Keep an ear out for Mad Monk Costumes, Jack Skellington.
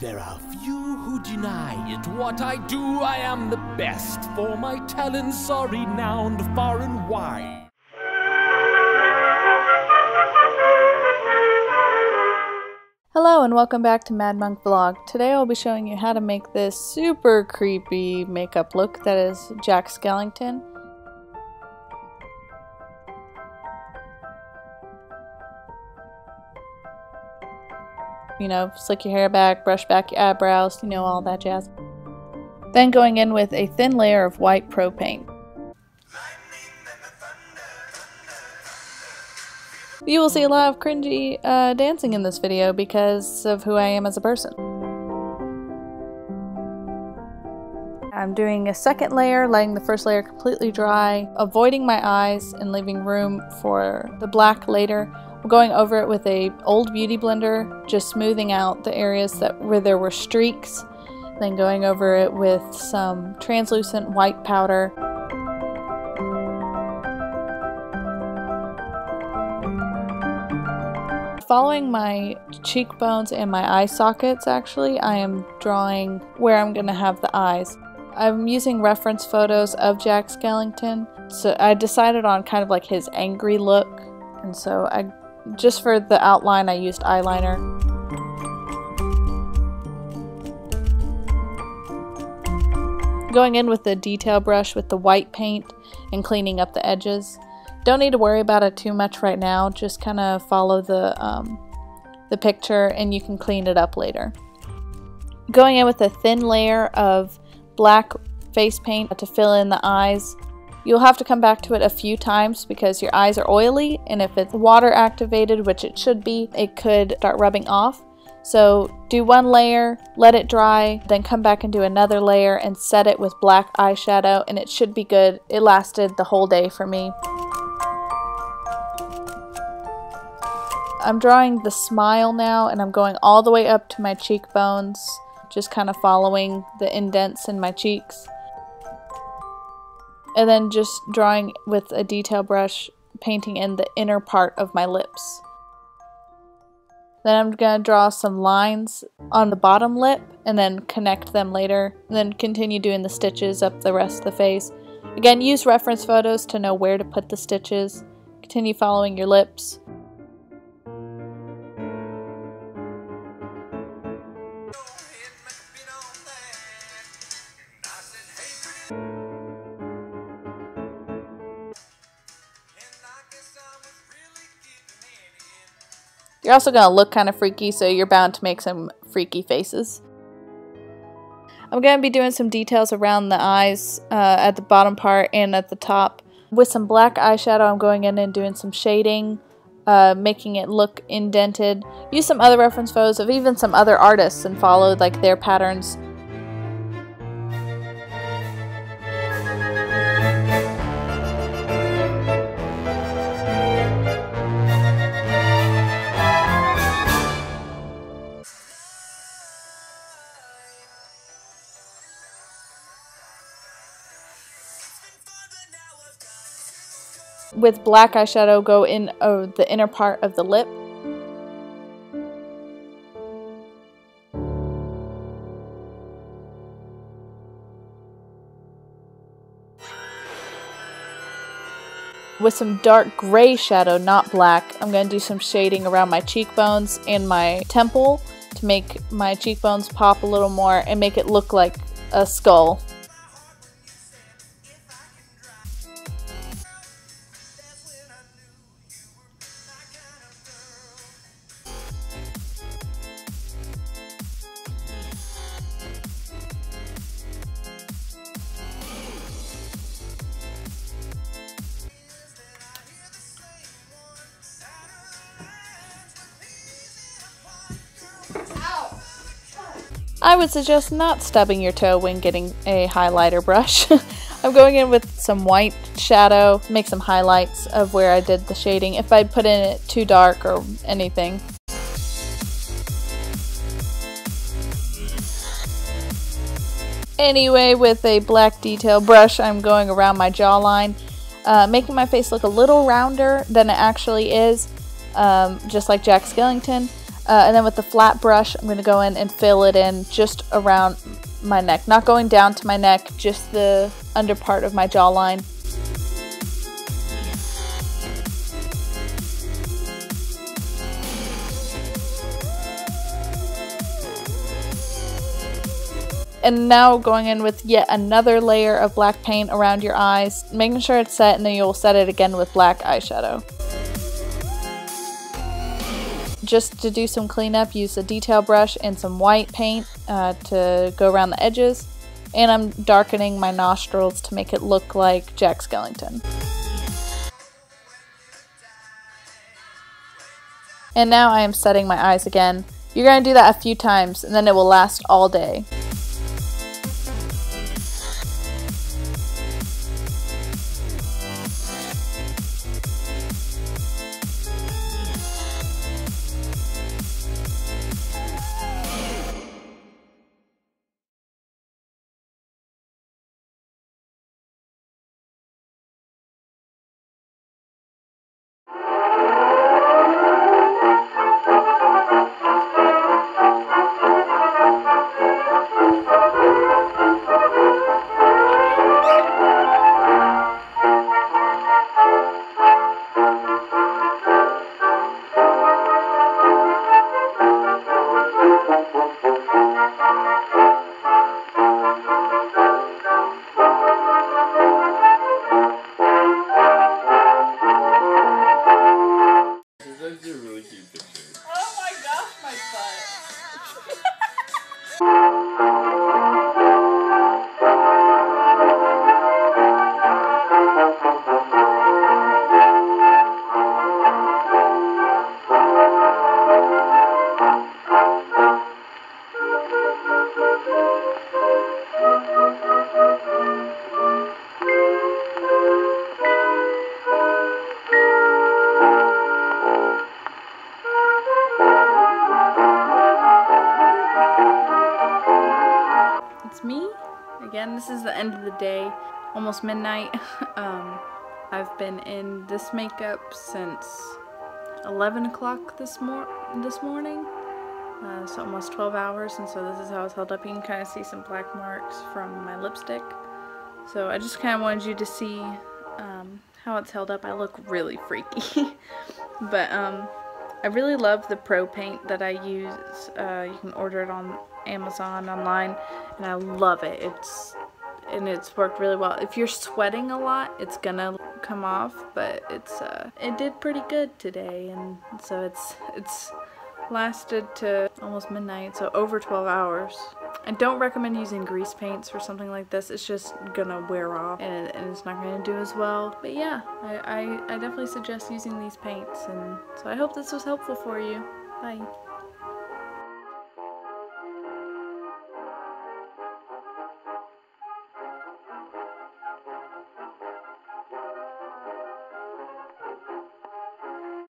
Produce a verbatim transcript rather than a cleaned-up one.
There are few who deny it. What I do, I am the best. For my talents are renowned far and wide. Hello and welcome back to Mad Monk Vlog. Today I'll be showing you how to make this super creepy makeup look that is Jack Skellington. You know, slick your hair back, brush back your eyebrows, you know, all that jazz. Then going in with a thin layer of white Pro paint. You will see a lot of cringy uh, dancing in this video because of who I am as a person. I'm doing a second layer, letting the first layer completely dry, avoiding my eyes and leaving room for the black later. I'm going over it with a old beauty blender, just smoothing out the areas that where there were streaks, then going over it with some translucent white powder. Following my cheekbones and my eye sockets, actually, I am drawing where I'm going to have the eyes. I'm using reference photos of Jack Skellington, so I decided on kind of like his angry look, and so I just for the outline, I used eyeliner. Going in with the detail brush with the white paint and cleaning up the edges. Don't need to worry about it too much right now. Just kind of follow the, um, the picture and you can clean it up later. Going in with a thin layer of black face paint to fill in the eyes. You'll have to come back to it a few times because your eyes are oily, and if it's water activated, which it should be, it could start rubbing off. So do one layer, let it dry, then come back and do another layer and set it with black eyeshadow, and it should be good. It lasted the whole day for me. I'm drawing the smile now, and I'm going all the way up to my cheekbones, just kind of following the indents in my cheeks. And then just drawing with a detail brush, painting in the inner part of my lips. Then I'm going to draw some lines on the bottom lip and then connect them later. And then continue doing the stitches up the rest of the face. Again, use reference photos to know where to put the stitches. Continue following your lips. You're also going to look kind of freaky, so you're bound to make some freaky faces. I'm going to be doing some details around the eyes uh, at the bottom part and at the top. With some black eyeshadow, I'm going in and doing some shading, uh, making it look indented. Use some other reference photos of even some other artists and follow like their patterns. With black eyeshadow, go in uh, the inner part of the lip. With some dark gray shadow, not black, I'm going to do some shading around my cheekbones and my temple to make my cheekbones pop a little more and make it look like a skull. I would suggest not stubbing your toe when getting a highlighter brush. I'm going in with some white shadow, make some highlights of where I did the shading, if I put in it too dark or anything. Anyway, with a black detail brush, I'm going around my jawline, uh, making my face look a little rounder than it actually is, um, just like Jack Skellington. Uh, and then with the flat brush, I'm going to go in and fill it in just around my neck. Not going down to my neck, just the under part of my jawline. And now going in with yet another layer of black paint around your eyes, making sure it's set, and then you'll set it again with black eyeshadow. Just to do some cleanup, use a detail brush and some white paint uh, to go around the edges. And I'm darkening my nostrils to make it look like Jack Skellington. And now I am setting my eyes again. You're going to do that a few times and then it will last all day. Me again. This is the end of the day, almost midnight. um, I've been in this makeup since eleven o'clock this mor this morning, uh, so almost twelve hours, and so this is how it's held up. You can kind of see some black marks from my lipstick, so I just kind of wanted you to see um, how it's held up. I look really freaky. But um, I really love the Pro Paint that I use. Uh, you can order it on Amazon online, and I love it. It's and it's worked really well. If you're sweating a lot, it's gonna come off, but it's uh, it did pretty good today, and so it's it's lasted to almost midnight, so over twelve hours. I don't recommend using grease paints for something like this. It's just gonna wear off, and, and it's not gonna do as well. But yeah, I, I, I definitely suggest using these paints, and so I hope this was helpful for you. Bye.